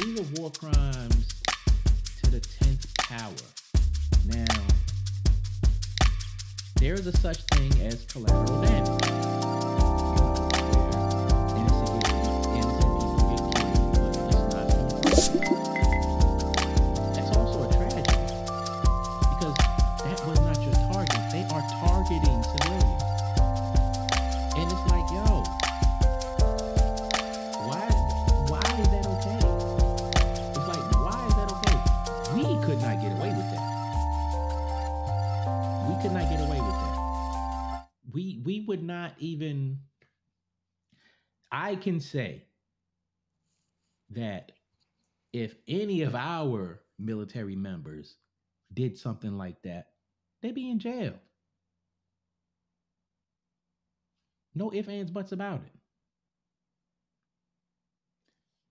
these are war crimes to the 10th power. Now, there is a such thing as collateral damage. We would not even, I can say that if any of our military members did something like that, they'd be in jail. No ifs, ands, buts about it.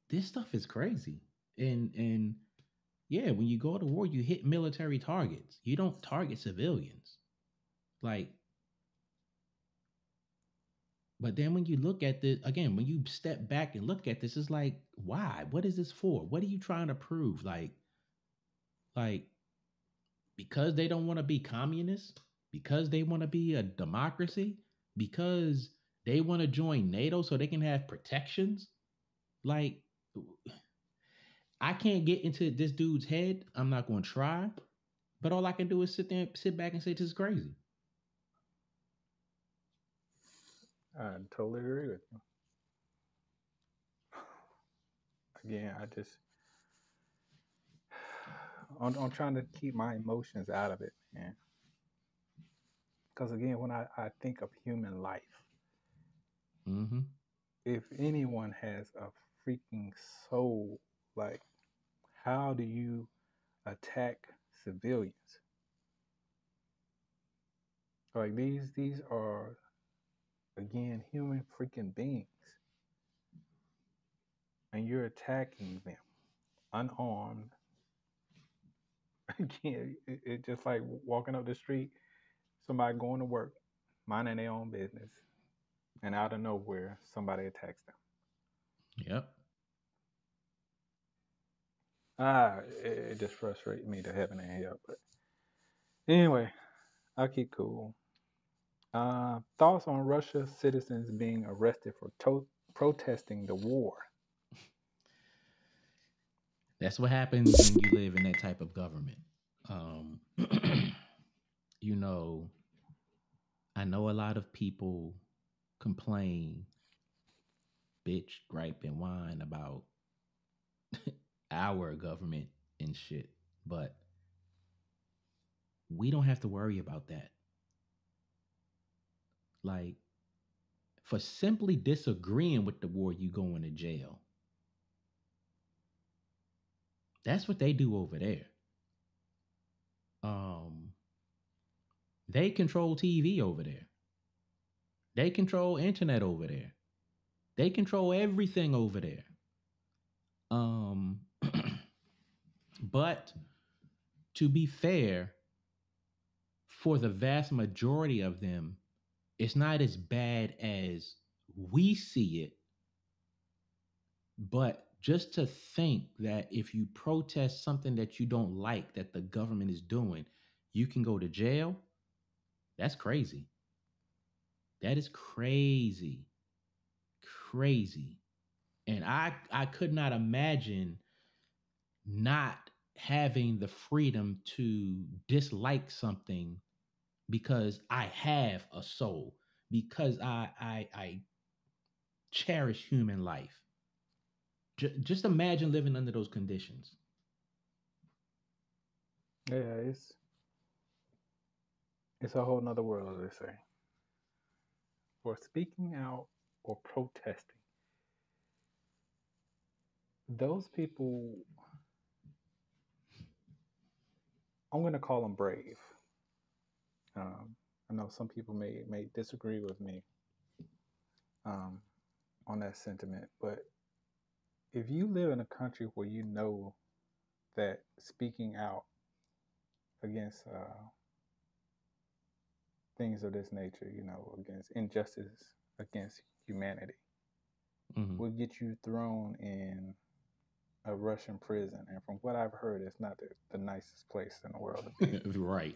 This stuff is crazy. And yeah, when you go to war, you hit military targets. You don't target civilians. Like, but then when you look at this, again, when you step back and look at this, it's like, why? What is this for? What are you trying to prove? Like because they don't want to be communists? Because they want to be a democracy? Because they want to join NATO so they can have protections? Like, I can't get into this dude's head. I'm not going to try. But all I can do is sit back and say, this is crazy. I totally agree with you. Again, I just, I'm trying to keep my emotions out of it, man. Because again, when I think of human life, mm-hmm. If anyone has a freaking soul, like, how do you attack civilians? Like these are, again, human freaking beings, and you're attacking them unarmed. Again, it's just like walking up the street, somebody going to work, minding their own business, and out of nowhere, somebody attacks them. Yep. It just frustrates me to heaven and hell. But anyway, I'll keep cool. Thoughts on Russia citizens being arrested for protesting the war. That's what happens when you live in that type of government. You know, I know a lot of people complain, bitch, gripe, and whine about our government and shit, but we don't have to worry about that. Like, for simply disagreeing with the war, you going to jail. That's what they do over there. They control TV over there. They control internet over there. They control everything over there. But to be fair, for the vast majority of them, it's not as bad as we see it, but just to think that if you protest something that you don't like that the government is doing, you can go to jail, that's crazy. That is crazy. Crazy. And I could not imagine not having the freedom to dislike something because I have a soul, because I cherish human life. Just imagine living under those conditions. Yeah, it's a whole nother world, as they say. For speaking out or protesting, those people, I'm going to call them brave. I know some people may disagree with me on that sentiment, but if you live in a country where you know that speaking out against things of this nature, you know, against injustice, against humanity, mm-hmm. will get you thrown in a Russian prison, and from what I've heard, it's not the nicest place in the world to be. Right.